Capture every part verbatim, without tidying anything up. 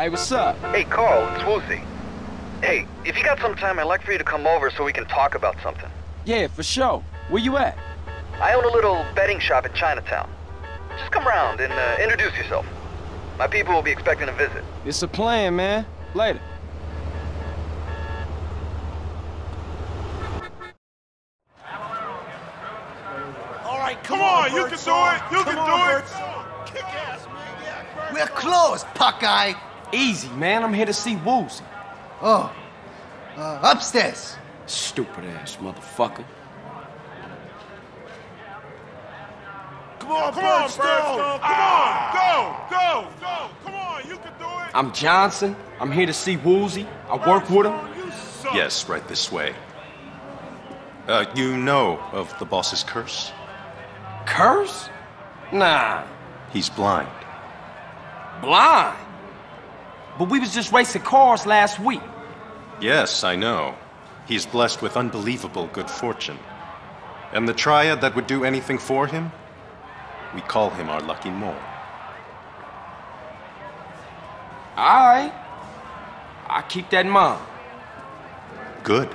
Hey, what's up? Hey, Carl, it's Woozy. Hey, if you got some time, I'd like for you to come over so we can talk about something. Yeah, for sure. Where you at? I own a little betting shop in Chinatown. Just come around and uh, introduce yourself. My people will be expecting a visit. It's a plan, man. Later. All right, come, come on, on you can do it. You come can on, do Berts. It. Kick ass, man. Yeah, we're close, Puckeye. Easy, man. I'm here to see Woozy. Oh, uh, upstairs. Stupid ass motherfucker. Come on, come on, Birdstone. Come ah. on, go, go, go. Come on, you can do it. I'm Johnson. I'm here to see Woozy. I Birdstone, work with him. Yes, right this way. Uh, you know of the boss's curse? Curse? Nah. He's blind. Blind? But we was just racing cars last week. Yes, I know. He's blessed with unbelievable good fortune. And the triad that would do anything for him? We call him our lucky mole. All right. I keep that in mind. Good.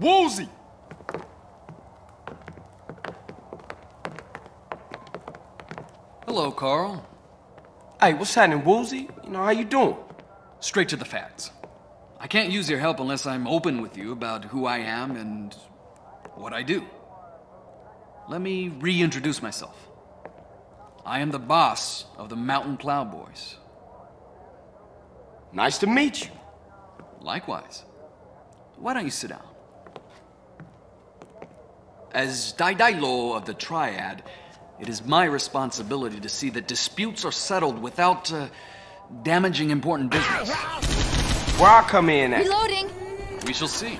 Woozy! Hello, Carl. Hey, what's happening, Woozy? You know, how you doing? Straight to the facts. I can't use your help unless I'm open with you about who I am and what I do. Let me reintroduce myself. I am the boss of the Mountain Cloud Boys. Nice to meet you. Likewise. Why don't you sit down? As Dai Dai Lo of the Triad, it is my responsibility to see that disputes are settled without uh, damaging important business. Where I come in at? Reloading! We shall see.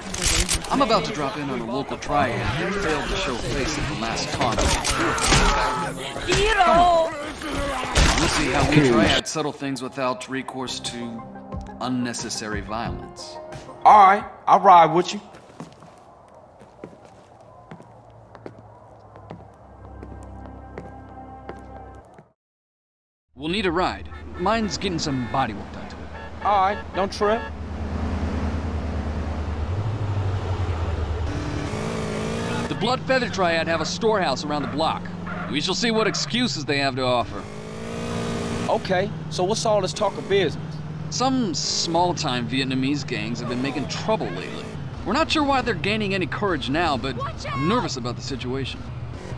I'm about to drop in on a local triad that failed to show face at the last taunt. We'll see how we triad settle things without recourse to unnecessary violence. Alright, I'll ride with you. We'll need a ride. Mine's getting some body work done to it. Alright, don't trip. The Blood Feather Triad have a storehouse around the block. We shall see what excuses they have to offer. Okay, so what's all this talk of business? Some small-time Vietnamese gangs have been making trouble lately. We're not sure why they're gaining any courage now, but I'm nervous about the situation.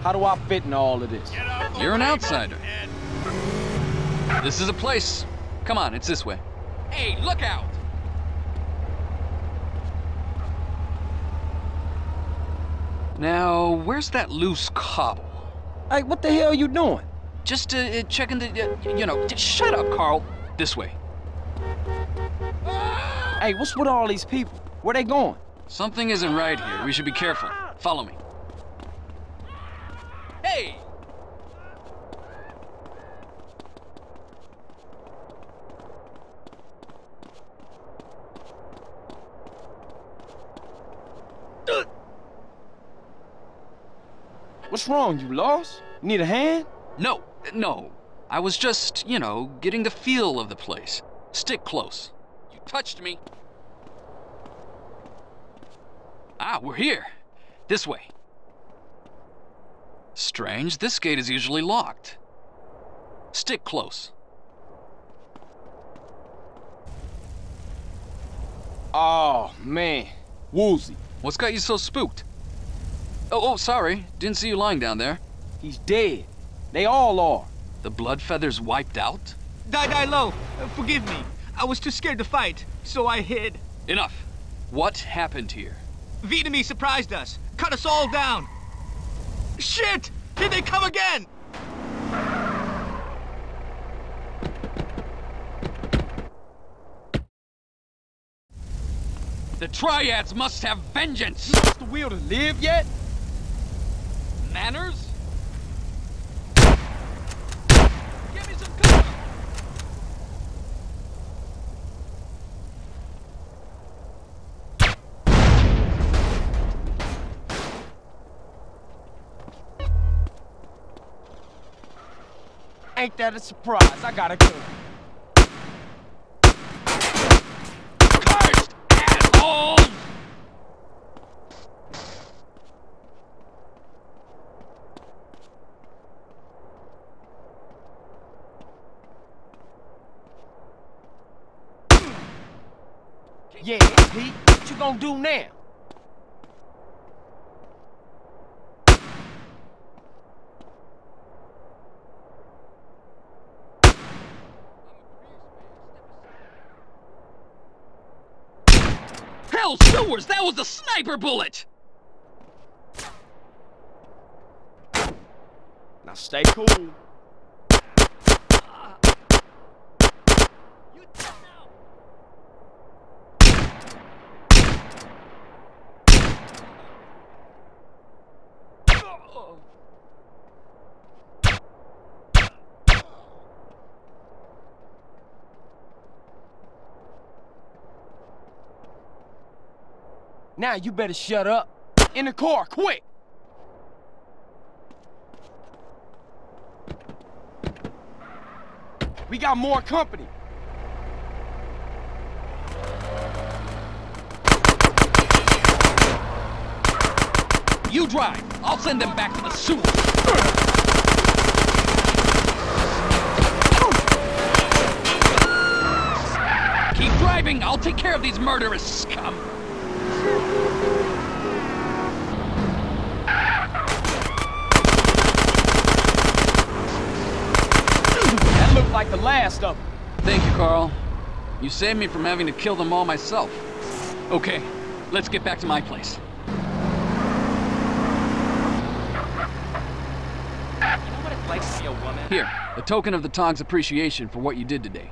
How do I fit in all of this? You're an outsider. This is a place. Come on, it's this way. Hey, look out! Now, where's that loose cobble? Hey, what the hell are you doing? Just uh, checking the, uh, you know, just shut up, Carl. This way. Hey, what's with all these people? Where they going? Something isn't right here. We should be careful. Follow me. Hey! What's wrong? You lost? Need a hand? No, no. I was just, you know, getting the feel of the place. Stick close. You touched me. Ah, we're here. This way. Strange, this gate is usually locked. Stick close. Oh, man. Woozy. What's got you so spooked? Oh, oh, sorry. Didn't see you lying down there. He's dead. They all are. The blood feathers wiped out? Dai Dai Lo, uh, forgive me. I was too scared to fight, so I hid. Enough. What happened here? Vietnamese surprised us. Cut us all down. Shit! Here they come again! The triads must have vengeance! You lost the will to live yet? Manners? Give me some cover! Ain't that a surprise? I gotta go. Cursed assholes! Yeah, Pete, what you gonna do now? Sewers, that was a sniper bullet! Now stay cool. Uh, you oh. Now you better shut up. In the car, quick! We got more company. You drive. I'll send them back to the sewer. Keep driving. I'll take care of these murderous scum. That looked like the last of them. Thank you, Carl. You saved me from having to kill them all myself. Okay, let's get back to my place. You know what it's like to be a woman? Here, a token of the Tong's appreciation for what you did today.